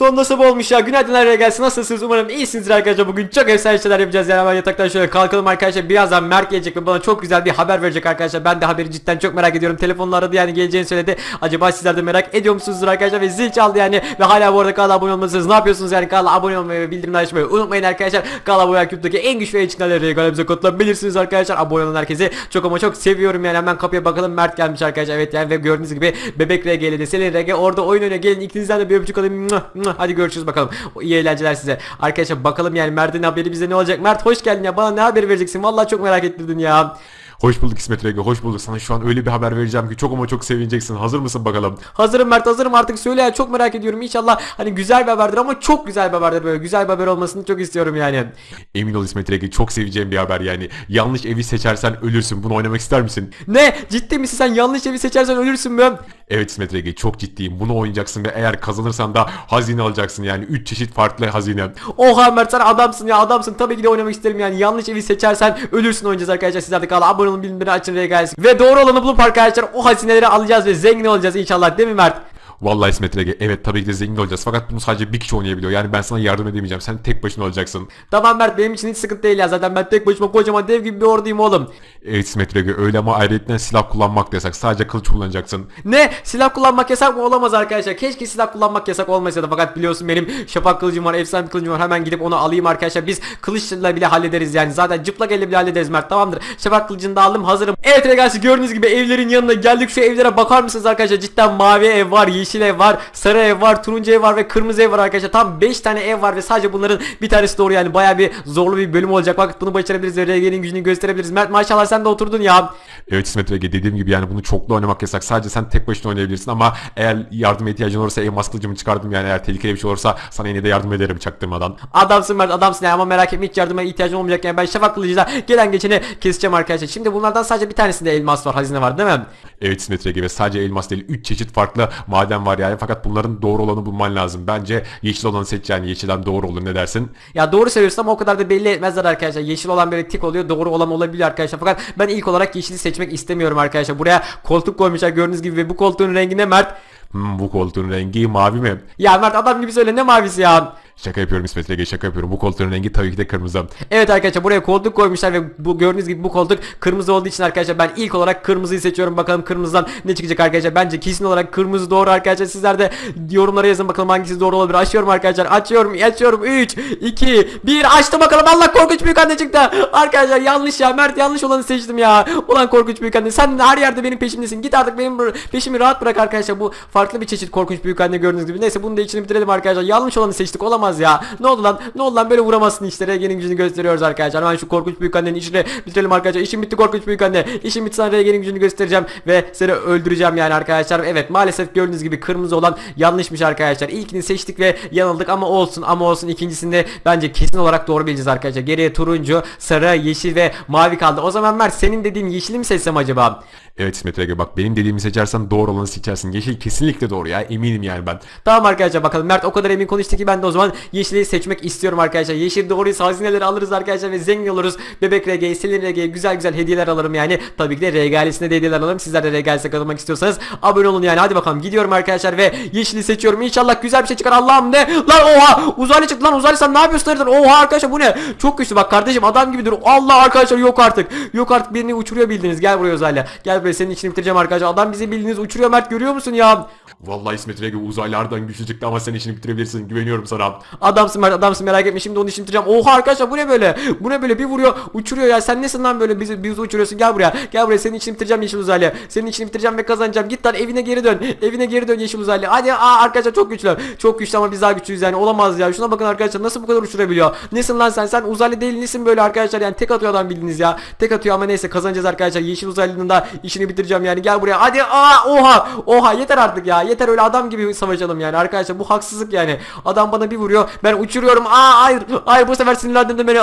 Sonunda sabah olmuş ya. Günaydın, nereye gelsin, nasılsınız, umarım iyisinizdir arkadaşlar. Bugün çok efsane şeyler yapacağız yani. Ben yataktan şöyle kalkalım arkadaşlar. Birazdan Mert gelecek ve bana çok güzel bir haber verecek arkadaşlar. Ben de haberi cidden çok merak ediyorum. Telefonla aradı yani, geleceğini söyledi. Acaba sizler de merak ediyor musunuzdur arkadaşlar? Ve zil çaldı yani. Ve hala bu arada kanala abone olmasanız ne yapıyorsunuz yani? Kanala abone olmayı ve bildirimleri açmayı unutmayın arkadaşlar. Kanala abone olarak YouTube'daki en güçlü yayınları kanalımıza katılabilirsiniz arkadaşlar. Abone olan herkese çok ama çok seviyorum yani. Hemen kapıya bakalım, Mert gelmiş arkadaşlar. Evet yani, ve gördüğünüz gibi bebek RG'li de SelinRG orada oyun oyna. Gelin ikinizden de bir öpücük alayım. Hadi görüşürüz bakalım. İyi eğlenceler size. Arkadaşlar bakalım yani Mert'in haberi bize ne olacak? Mert hoş geldin ya. Bana ne haber vereceksin? Vallahi çok merak ettirdin ya. Hoş bulduk İsmetRG, hoş bulduk. Sana şu an öyle bir haber vereceğim ki çok ama çok sevineceksin. Hazır mısın bakalım? Hazırım Mert, hazırım, artık söyle ya. Çok merak ediyorum. İnşallah hani güzel bir haberdir ama çok güzel bir haberdir, böyle güzel bir haber olmasını çok istiyorum yani. Emin ol İsmetRG, çok seveceğim bir haber yani. Yanlış evi seçersen ölürsün. Bunu oynamak ister misin? Ne? Ciddi misin sen? Yanlış evi seçersen ölürsün mü? Evet İsmetRG, çok ciddiyim. Bunu oynayacaksın ve eğer kazanırsan da hazine alacaksın yani. 3 çeşit farklı hazine. Oha Mert, sen adamsın ya, adamsın. Tabii ki de oynamak isterim yani. Yanlış evi seçersen ölürsün oynayacağız arkadaşlar. Siz artık abone olun, bildirimleri açın ve doğru olanı bulup arkadaşlar o hazineleri alacağız ve zengin olacağız inşallah, değil mi Mert? Vallahi İsmetRG, evet tabii ki de zengin olacağız. Fakat bunu sadece bir kişi oynayabiliyor. Yani ben sana yardım edemeyeceğim. Sen tek başına olacaksın. Tamam Mert, benim için hiç sıkıntı değil ya. Zaten ben tek başıma kocaman dev gibi bir orduyum oğlum. Evet İsmetRG öyle, ama ayrıca silah kullanmak da yasak. Sadece kılıç kullanacaksın. Ne? Silah kullanmak yasak mı? Olamaz arkadaşlar. Keşke silah kullanmak yasak olmasaydı. Fakat biliyorsun benim şafak kılıcım var, efsane kılıcım var. Hemen gidip onu alayım arkadaşlar. Biz kılıçla bile hallederiz yani. Zaten cıplak elle bile hallederiz Mert, tamamdır. Şafak kılıcını da aldım, hazırım. Evet arkadaşlar, gördüğünüz gibi evlerin yanına geldik. Şu evlere bakar mısınız arkadaşlar? Cidden mavi ev var, yeşil ev var, sarı ev var, turuncu ev var ve kırmızı ev var arkadaşlar. Tam 5 tane ev var ve sadece bunların bir tanesi doğru yani. Bayağı bir zorlu bir bölüm olacak. Bak bunu başarabiliriz ve RG'nin gücünü gösterebiliriz. Mert maşallah sen de oturdun ya. Evet İsmetRG, dediğim gibi yani bunu çoklu oynamak yasak. Sadece sen tek başına oynayabilirsin ama eğer yardım ihtiyacın olursa elmas kılıcımı çıkardım yani. Eğer tehlikeli bir şey olursa sana yine de yardım ederim çaktırmadan. Adamsın Mert, adamsın ya, ama merak etme, hiç yardıma ihtiyacın olmayacak yani. Ben şafak kılıcıyla gelen geçeni keseceğim arkadaşlar. Şimdi bunlardan sadece bir tanesinde elmas var, hazine var, değil mi? Evet İsmetRG, ve sadece elmas değil, 3 çeşit farklı maden var yani. Fakat bunların doğru olanı bulman lazım. Bence yeşil olanı seç yani. Yeşilden doğru olur, ne dersin? Ya doğru seviyorsun ama o kadar da belli etmezler arkadaşlar. Yeşil olan böyle tik oluyor, doğru olan olabilir arkadaşlar. Fakat ben ilk olarak yeşili seçmek istemiyorum arkadaşlar. Buraya koltuk koymuşlar gördüğünüz gibi ve bu koltuğun rengi ne Mert? Bu koltuğun rengi mavi mi? Ya Mert adam gibi söyle, ne mavisi ya? Şaka yapıyorum İsmetRG, şaka yapıyorum. Bu koltuğun rengi tabii ki de kırmızı. Evet arkadaşlar, buraya koltuk koymuşlar ve bu gördüğünüz gibi bu koltuk kırmızı olduğu için arkadaşlar ben ilk olarak kırmızıyı seçiyorum. Bakalım kırmızıdan ne çıkacak arkadaşlar. Bence kesin olarak kırmızı doğru arkadaşlar. Sizler de yorumlara yazın bakalım hangisi doğru olabilir. Açıyorum arkadaşlar, açıyorum, açıyorum. 3, 2, 1 açtım bakalım. Allah, korkunç büyük anne çıktı. Arkadaşlar yanlış ya Mert, yanlış olanı seçtim ya. Ulan korkunç büyük anne, sen her yerde benim peşimdesin. Git artık, benim peşimi rahat bırak arkadaşlar. Bu farklı bir çeşit korkunç büyük anne gördüğünüz gibi. Neyse bunu da içini bitirelim arkadaşlar. Yanlış olanı seçtik. Olamaz ya. Ne oldu lan? Ne oldu lan? Böyle vuramazsın işte. RG'nin gücünü gösteriyoruz arkadaşlar. Hemen şu korkunç büyük annenin işini bitirelim arkadaşlar. İşim bitti korkunç büyük anne. İşim bitti, sana RG'nin gücünü göstereceğim ve seni öldüreceğim yani arkadaşlar. Evet maalesef gördüğünüz gibi kırmızı olan yanlışmış arkadaşlar. İlkini seçtik ve yanıldık ama olsun, ama olsun. İkincisinde bence kesin olarak doğru bileceğiz arkadaşlar. Geriye turuncu, sarı, yeşil ve mavi kaldı. O zaman Mert, senin dediğin yeşili mi seçsem acaba? Evet İsmetRG, bak benim dediğimi seçersen doğru olanı seçersin. Yeşil kesinlikle doğru ya, eminim yani ben. Tamam arkadaşlar, bakalım Mert o kadar emin konuştu ki ben de o zaman yeşili seçmek istiyorum arkadaşlar. Yeşil doğruysa hazineleri alırız arkadaşlar ve zengin oluruz. Bebek RG, SelinRG'ye güzel güzel hediyeler alırım yani. Tabii ki de RG ailesine de hediyeler alalım. Sizler de RG ailesine katılmak istiyorsanız abone olun yani. Hadi bakalım, gidiyorum arkadaşlar ve yeşili seçiyorum. İnşallah güzel bir şey çıkar. Allah'ım ne? Lan oha! Uzaylı çıktı lan, uzaylı sen ne yapıyorsun lan? Oha arkadaşlar, bu ne? Çok güçlü bak kardeşim, adam gibi dur. Allah arkadaşlar, yok artık. Yok artık, birini uçuruyor bildiğiniz. Gel buraya uzaylı. Gel buraya, senin içini bitireceğim arkadaşlar. Adam bizi bildiğiniz uçuruyor Mert, görüyor musun ya? Vallahi İsmetRG uzaylardan güçlü çıktı ama sen işini bitirebilirsin. Güveniyorum sana. Adamsın Mert, adamsın, merak etme, şimdi onu işini bitireceğim. Oha arkadaşlar, bu ne böyle? Bu ne böyle? Bir vuruyor uçuruyor ya. Sen nesin lan böyle? Bizi uçuruyorsun. Gel buraya. Gel buraya, senin işini bitireceğim yeşil uzaylı. Senin işini bitireceğim ve kazanacağım. Git lan evine geri dön. Evine geri dön yeşil uzaylı. Hadi arkadaşlar, çok güçlü. Çok güçlü ama biz daha güçlüyüz yani. Olamaz ya. Şuna bakın arkadaşlar, nasıl bu kadar uçurabiliyor? Nesin lan sen? Sen uzaylı değil nesin böyle arkadaşlar? Yani tek atıyor adam bildiğiniz ya. Tek atıyor ama neyse, kazanacağız arkadaşlar. Yeşil uzaylının da işini bitireceğim yani. Gel buraya. Hadi oha. Oha yeter artık ya. Yeter öyle adam gibi savaşalım yani arkadaşlar. Bu haksızlık yani. Adam bana bir vuruyor, ben uçuruyorum. Hayır. Hayır, bu sefer sinirlendirdin beni.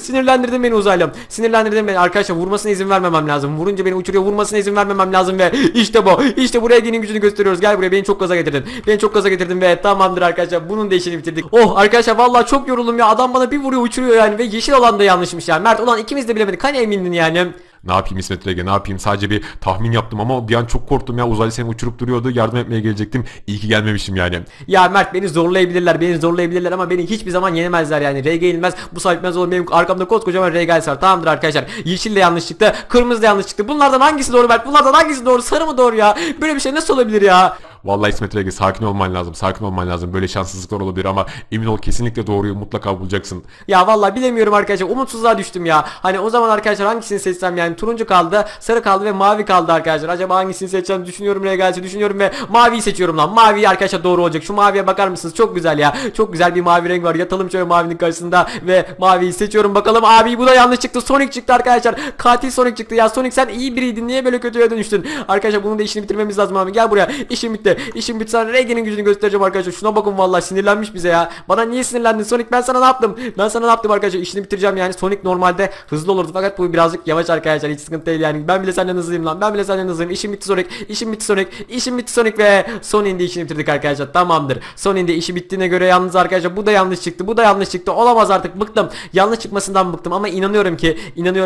Sinirlendirdin beni uzaylım. Sinirlendirdin beni arkadaşlar. Vurmasına izin vermemem lazım. Vurunca beni uçuruyor. Vurmasına izin vermemem lazım ve işte bu. İşte buraya gelin gücünü gösteriyoruz. Gel buraya, beni çok gaza getirdin. Beni çok gaza getirdin ve tamamdır arkadaşlar. Bunun da işini bitirdik. Oh arkadaşlar vallahi çok yoruldum ya. Adam bana bir vuruyor, uçuruyor yani ve yeşil olan da yanlışmış yani. Mert ulan ikimiz de bilemedik. Hani emindin yani? Ne yapayım İsmetRG, ne yapayım? Sadece bir tahmin yaptım ama bir an çok korktum ya. Uzaylı seni uçurup duruyordu. Yardım etmeye gelecektim. İyi ki gelmemişim yani. Ya Mert, beni zorlayabilirler. Beni zorlayabilirler ama beni hiçbir zaman yenemezler yani. RG yenilmez. Bu sahipmez olur. Benim arkamda koskocaman RG var. Tamamdır arkadaşlar. Yeşil de yanlış çıktı. Kırmızı da yanlış çıktı. Bunlardan hangisi doğru Mert? Bunlardan hangisi doğru? Sarı mı doğru ya? Böyle bir şey nasıl olabilir ya? Vallahi İsmetRG, sakin olman lazım. Sakin olman lazım. Böyle şanssızlıklar olabilir ama emin ol kesinlikle doğruyu mutlaka bulacaksın. Ya vallahi bilemiyorum arkadaşlar. Umutsuzluğa düştüm ya. Hani o zaman arkadaşlar hangisini seçsem yani? Turuncu kaldı, sarı kaldı ve mavi kaldı arkadaşlar. Acaba hangisini seçeceğim? Düşünüyorum RG'yi. Düşünüyorum ve maviyi seçiyorum lan. Mavi arkadaşlar doğru olacak. Şu maviye bakar mısınız? Çok güzel ya. Çok güzel bir mavi renk var. Yatalım şöyle mavinin karşısında ve maviyi seçiyorum. Bakalım abi, bu da yanlış çıktı. Sonic çıktı arkadaşlar. Katil Sonic çıktı. Ya Sonic sen iyi biriydin. Niye böyle kötüye dönüştün? Arkadaşlar bunun da işini bitirmemiz lazım abi. Gel buraya. İşim bitti. İşim bitti. Sana RG'nin gücünü göstereceğim arkadaşlar. Şuna bakın vallahi sinirlenmiş bize ya. Bana niye sinirlendin Sonic? Ben sana ne yaptım? Ben sana ne yaptım arkadaşlar? İşini bitireceğim yani. Sonic normalde hızlı olurdu fakat bu birazcık yavaş arkadaşlar. Hiç sıkıntı değil yani. Ben bile senden hızlıyım lan. Ben bile senden hızlıyım. İşim bitti Sonic. İşim bitti Sonic. İşim bitti Sonic ve Sonic'in de işini bitirdik arkadaşlar. Tamamdır. Sonic'in de işi bittiğine göre yalnız arkadaşlar bu da yanlış çıktı. Bu da yanlış çıktı. Olamaz artık. Bıktım. Yanlış çıkmasından bıktım ama inanıyorum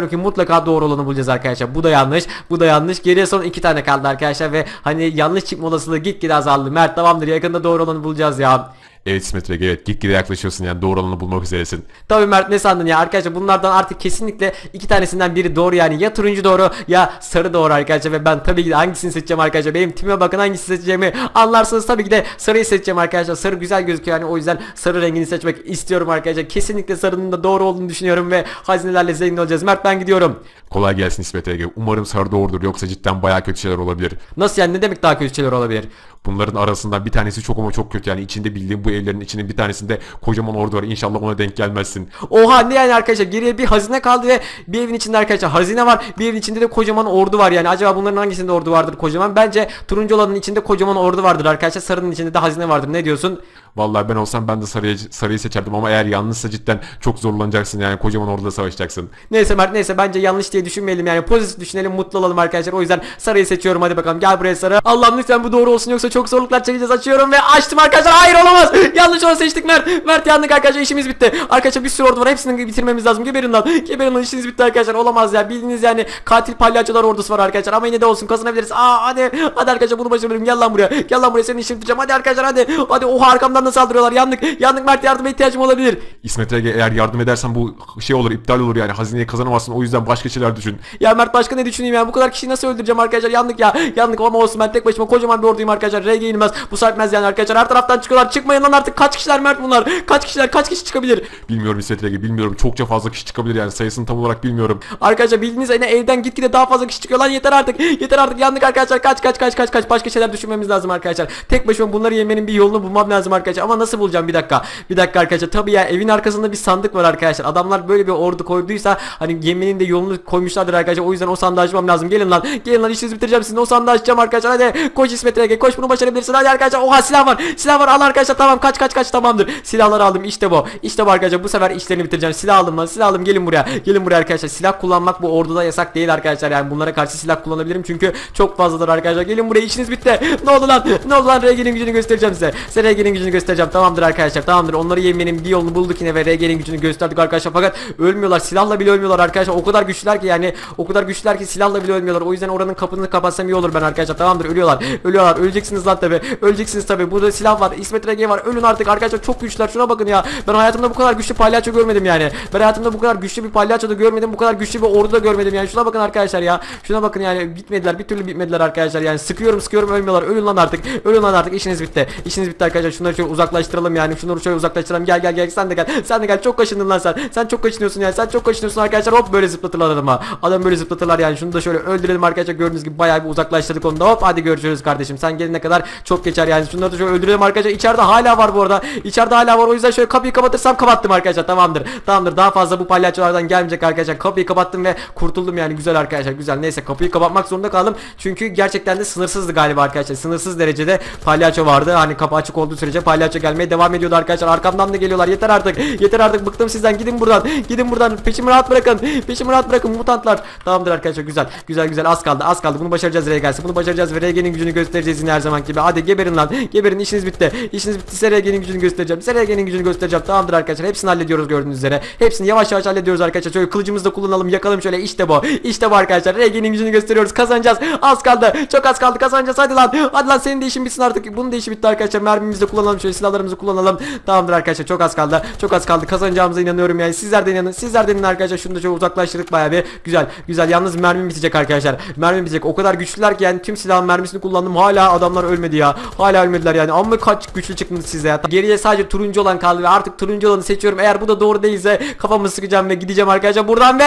ki mutlaka doğru olanı bulacağız arkadaşlar. Bu da yanlış. Bu da yanlış. Geriye son 2 tane kaldı arkadaşlar ve hani yanlış çıkma olasılığı gitgide azaldı. Mert tamamdır. Yakında doğru olanı bulacağız ya. Evet İsmetRG, evet gitgide yaklaşıyorsun yani, doğru olanı bulmak üzeresin. Tabii Mert, ne sandın ya arkadaşlar, bunlardan artık kesinlikle 2 tanesinden biri doğru yani, ya turuncu doğru ya sarı doğru arkadaşlar ve ben tabii ki de hangisini seçeceğim arkadaşlar, benim time bakın hangisini seçeceğimi anlarsınız, tabii ki de sarıyı seçeceğim arkadaşlar, sarı güzel gözüküyor yani, o yüzden sarı rengini seçmek istiyorum arkadaşlar, kesinlikle sarının da doğru olduğunu düşünüyorum ve hazinelerle zengin olacağız. Mert ben gidiyorum. Kolay gelsin İsmetRG, umarım sarı doğrudur, yoksa cidden bayağı kötü şeyler olabilir. Nasıl yani, ne demek daha kötü şeyler olabilir? Bunların arasından bir tanesi çok ama çok kötü yani, içinde bildiğim bu evlerin içinin bir tanesinde kocaman ordu var, inşallah ona denk gelmezsin. Oha, ne yani arkadaşlar, geriye bir hazine kaldı ve bir evin içinde arkadaşlar hazine var, bir evin içinde de kocaman ordu var yani, acaba bunların hangisinde ordu vardır kocaman? Bence turuncu olanın içinde kocaman ordu vardır arkadaşlar, sarının içinde de hazine vardır, ne diyorsun? Vallahi ben olsam ben de sarıyı seçerdim ama eğer yanlışsa cidden çok zorlanacaksın yani, kocaman orduda savaşacaksın. Neyse Mert, neyse bence yanlış diye düşünmeyelim yani, pozitif düşünelim, mutlu olalım arkadaşlar, o yüzden sarıyı seçiyorum. Hadi bakalım, gel buraya sarı. Allah'ım lütfen bu doğru olsun, yoksa çok zorluklar çekeceğiz. Açıyorum ve açtım arkadaşlar. Hayır, olamaz. Yanlış olanı seçtik Mert. Mert yandık arkadaşlar. İşimiz bitti. Arkadaşlar bir sürü ordu var. Hepsini bitirmemiz lazım. Geberin lan. Geberin lan. İşiniz bitti arkadaşlar. Olamaz ya. Bildiğiniz yani katil palyaçolar ordusu var arkadaşlar. Ama yine de olsun. Kazanabiliriz. Aa hadi. Hadi arkadaşlar bunu başarabilirim. Gel lan buraya. Gel lan buraya. Senin işini bitireceğim. Hadi arkadaşlar hadi. Hadi. Oha, arkamdan da saldırıyorlar. Yandık. Yandık Mert, yardıma ihtiyacım olabilir. İsmetRG, eğer yardım edersen bu şey olur. İptal olur yani. Hazineyi kazanamazsın. O yüzden başka şeyler düşün. Ya Mert, başka ne düşüneyim ya? Bu kadar kişiyi nasıl öldüreceğim arkadaşlar? Yandık ya. Yandık ama olsun. Ben tek başıma kocaman bir orduyum arkadaşlar. RG yenilmez. Bu sahipmez yani arkadaşlar. Her taraftan çıkıyorlar. Çıkmayın lan artık. Kaç kişiler Mert bunlar? Kaç kişi çıkabilir? Bilmiyorum İsmetRG, bilmiyorum. Çokça fazla kişi çıkabilir yani, sayısını tam olarak bilmiyorum. Arkadaşlar bildiğiniz yine evden gitgide daha fazla kişi çıkıyor lan, yeter artık. Yeter artık, yandık arkadaşlar. Kaç. Başka şeyler düşünmemiz lazım arkadaşlar. Tek başıma bunları yemenin bir yolunu bulmam lazım arkadaşlar. Ama nasıl bulacağım? Bir dakika arkadaşlar. Tabii ya, evin arkasında bir sandık var arkadaşlar. Adamlar böyle bir ordu koyduysa hani yemenin de yolunu koymuşlardır arkadaşlar. O yüzden o sandığı açmam lazım. Gelin lan işinizi bitireceğim sizin. O sandığı açacağım arkadaşlar. Hadi koş İsmetRG, koş, bunu başarabilirsin. Hadi arkadaşlar. Oha, silah var, al arkadaşlar. Tamam, kaç, tamamdır. Silahları aldım, işte bu arkadaşlar, bu sefer işlerini bitireceğim. Silah aldım. Gelin buraya arkadaşlar. Silah kullanmak bu orduda yasak değil arkadaşlar yani, bunlara karşı silah kullanabilirim çünkü çok fazladır arkadaşlar. Gelin buraya, işiniz bitti. Ne oldu lan? RG'nin gücünü göstereceğim size. Size RG'nin gücünü göstereceğim. Tamamdır arkadaşlar, tamamdır. Onları yemenin bir yolunu bulduk yine ve RG'nin gücünü gösterdik arkadaşlar, fakat ölmüyorlar, silahla bile ölmüyorlar arkadaşlar. O kadar güçlüler ki silahla bile ölmüyorlar. O yüzden oranın kapını kapatsam iyi olur ben arkadaşlar. Tamamdır, ölüyorlar. Öleceksiniz lan tabi. Burada silah var. İsmetRG var. Ölün artık arkadaşlar, çok güçlüler. Şuna bakın ya. Ben hayatımda bu kadar güçlü palyaço görmedim yani. Ben hayatımda bu kadar güçlü bir palyaço da görmedim. Bu kadar güçlü bir ordu da görmedim yani. Şuna bakın arkadaşlar ya. Şuna bakın yani, bitmediler. Bir türlü bitmediler arkadaşlar. Yani sıkıyorum ölmüyorlar. Ölün lan artık. İşiniz bitti arkadaşlar. Şunları şöyle uzaklaştıralım yani. Gel. Sen de gel. Çok kaşındın lan sen. Sen çok kaşınıyorsun arkadaşlar. Hop, böyle zıplatırlar adama. Adam böyle zıplatırlar yani. Şunu da şöyle öldürelim arkadaşlar. Gördüğünüz gibi bayağı bir uzaklaştırdık onu da. Hop, hadi görüşürüz kardeşim. Sen gelene kadar çok geçer yani. Şunları da şöyle öldürelim arkadaşlar. İçeride hala var bu arada. O yüzden şöyle kapıyı kapatırsam kapattım arkadaşlar. Tamamdır. Daha fazla bu palyaçolardan gelmeyecek arkadaşlar. Kapıyı kapattım ve kurtuldum yani. Güzel arkadaşlar, güzel. Neyse, kapıyı kapatmak zorunda kaldım. Çünkü gerçekten de sınırsızdı galiba arkadaşlar. Sınırsız derecede palyaço vardı. Hani kapı açık olduğu sürece palyaço palyaço gelmeye devam ediyordu arkadaşlar. Arkamdan da geliyorlar. Yeter artık. Yeter artık. Bıktım sizden. Gidin buradan. Gidin buradan. Peşimi rahat bırakın. Peşimi rahat bırakın mutantlar. Tamamdır arkadaşlar. Güzel. Güzel güzel. Az kaldı. Az kaldı. Bunu başaracağız RG'si. Bunu başaracağız ve RG'nin gücünü göstereceğiz yine her zaman gibi. Hadi geberin lan. Geberin. İşiniz bitti. İşiniz bitti. RG'nin gücünü göstereceğim. RG'nin gücünü göstereceğim. Tamamdır arkadaşlar. Hepsini hallediyoruz gördüğünüz üzere. Hepsini yavaş yavaş hallediyoruz arkadaşlar. Şöyle kılıcımızı da kullanalım. Yakalım şöyle. İşte bu. İşte bu arkadaşlar. RG'nin gücünü gösteriyoruz. Kazanacağız. Az kaldı. Çok az kaldı. Kazanacağız. Hadi lan. Hadi lan senin de işin bitsin artık. Bunun da işi bitti arkadaşlar. Mermimizi de kullanalım. Şöyle silahlarımızı kullanalım. Tamamdır arkadaşlar. Çok az kaldı. Çok az kaldı. Kazanacağımıza inanıyorum yani. Sizler de inanın. Sizler de inanın arkadaşlar. Şunu da çok uzaklaştırdık bayağı bir. Güzel. Güzel. Yalnız mermim bitecek arkadaşlar. Mermim bitecek. O kadar güçlüler ki yani tüm silahın mermisini kullandım. Hala adamlar ölmedi ya. Hala ölmediler yani. Ama kaç güçlü çıktınız siz ya. Geriye sadece turuncu olan kaldı ve artık turuncu olanı seçiyorum. Eğer bu da doğru değilse kafamı sıkacağım ve gideceğim arkadaşlar buradan ve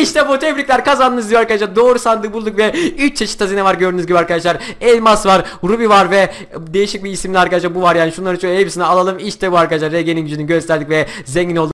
işte bu, tebrikler kazandınız diyor arkadaşlar. Doğru sandık bulduk ve 3 çeşit hazine var gördüğünüz gibi arkadaşlar. Elmas var, ruby var ve değişik bir isimli arkadaşlar bu var yani. Şunları şöyle hepsini alalım. İşte bu arkadaşlar. RG'nin gücünü gösterdik ve zengin olduk.